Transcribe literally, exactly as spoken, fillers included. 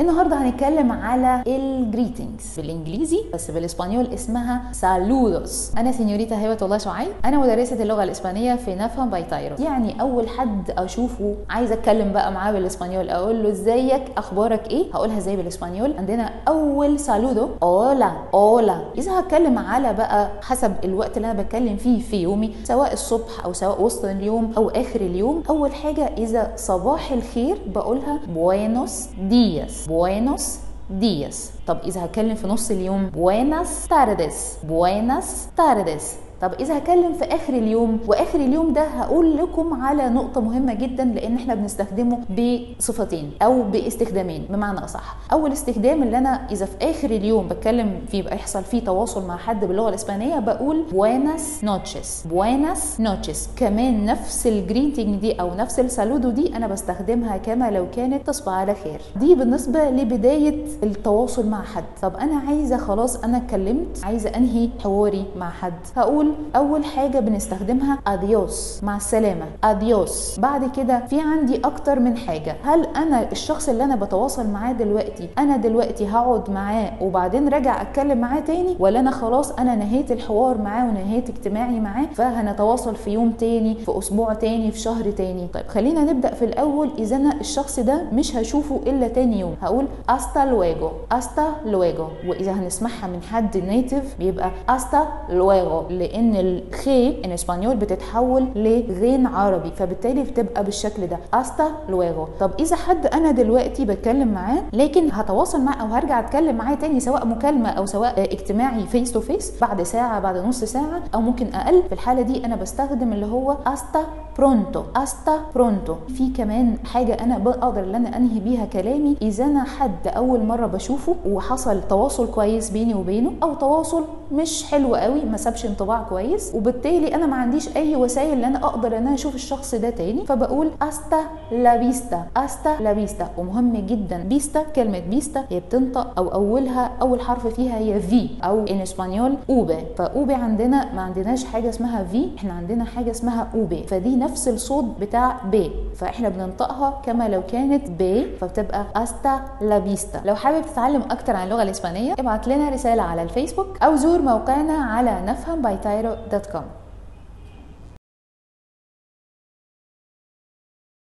النهارده هنتكلم على الجريتنجز بالانجليزي، بس بالاسبانيول اسمها سالودوس. انا سينيوريتا هبة الله شعيب، انا مدرسه اللغه الاسبانيه في نافا بايتايرو. يعني اول حد اشوفه عايزه اتكلم بقى معاه بالاسبانيول، اقول له ازيك، اخبارك ايه، هقولها ازاي بالاسبانيول. عندنا اول سالودو اولا اولا. اذا هتكلم على بقى حسب الوقت اللي انا بتكلم فيه في يومي، سواء الصبح او سواء وسط اليوم او اخر اليوم، اول حاجه اذا صباح الخير بقولها بوينوس دياس Buenos días. طب إذا هتكلم في نص اليوم Buenas tardes Buenas tardes. طب إذا هتكلم في آخر اليوم، وآخر اليوم ده هقول لكم على نقطة مهمة جدا، لأن إحنا بنستخدمه بصفتين أو باستخدامين بمعنى أصح. أول استخدام اللي أنا إذا في آخر اليوم بتكلم فيه، يبقى يحصل فيه تواصل مع حد باللغة الإسبانية، بقول Buenas noches Buenas noches. كمان نفس الجريتنج دي أو نفس السالودو دي أنا بستخدمها كما لو كانت تصبح على خير. دي بالنسبة لبداية التواصل مع حد. طب أنا عايزة خلاص، أنا اتكلمت، عايزة أنهي حواري مع حد، هقول اول حاجه بنستخدمها اديوس، مع السلامه اديوس. بعد كده في عندي اكتر من حاجه. هل انا الشخص اللي انا بتواصل معاه دلوقتي، انا دلوقتي هقعد معاه وبعدين راجع اتكلم معاه تاني، ولا انا خلاص انا نهيت الحوار معاه ونهيت اجتماعي معاه، فهنتواصل في يوم تاني، في اسبوع تاني، في شهر تاني. طيب خلينا نبدا في الاول. اذا انا الشخص ده مش هشوفه الا تاني يوم، هقول hasta luego hasta luego. واذا هنسمعها من حد نيتيف بيبقى hasta luego، ان الخي ان اسبانيول بتتحول لغين عربي، فبالتالي بتبقى بالشكل ده hasta luego. طب اذا حد انا دلوقتي بتكلم معاه، لكن هتواصل معاه او هرجع اتكلم معاه تاني، سواء مكالمه او سواء اجتماعي فيس تو فيس، بعد ساعه، بعد نص ساعه، او ممكن اقل، في الحاله دي انا بستخدم اللي هو hasta pronto hasta pronto. في كمان حاجه انا بقدر ان انا انهي بيها كلامي، اذا انا حد اول مره بشوفه وحصل تواصل كويس بيني وبينه، او تواصل مش حلو قوي، ما سابش انطباع كويس، وبالتالي انا ما عنديش اي وسائل ان انا اقدر ان انا اشوف الشخص ده تاني، فبقول hasta la vista hasta la vista. ومهم جدا بيستا، كلمه بيستا هي بتنطق او اولها اول حرف فيها هي في، او ان اسبانيول اوبا. فاوبا عندنا ما عندناش حاجه اسمها في، احنا عندنا حاجه اسمها اوبا، فدي نفس الصوت بتاع ب، فاحنا بننطقها كما لو كانت ب، فبتبقى hasta la vista. لو حابب تتعلم اكتر عن اللغه الاسبانيه، ابعت لنا رساله على الفيسبوك او زور موقعنا على نفهم بايتايرو دوت كوم.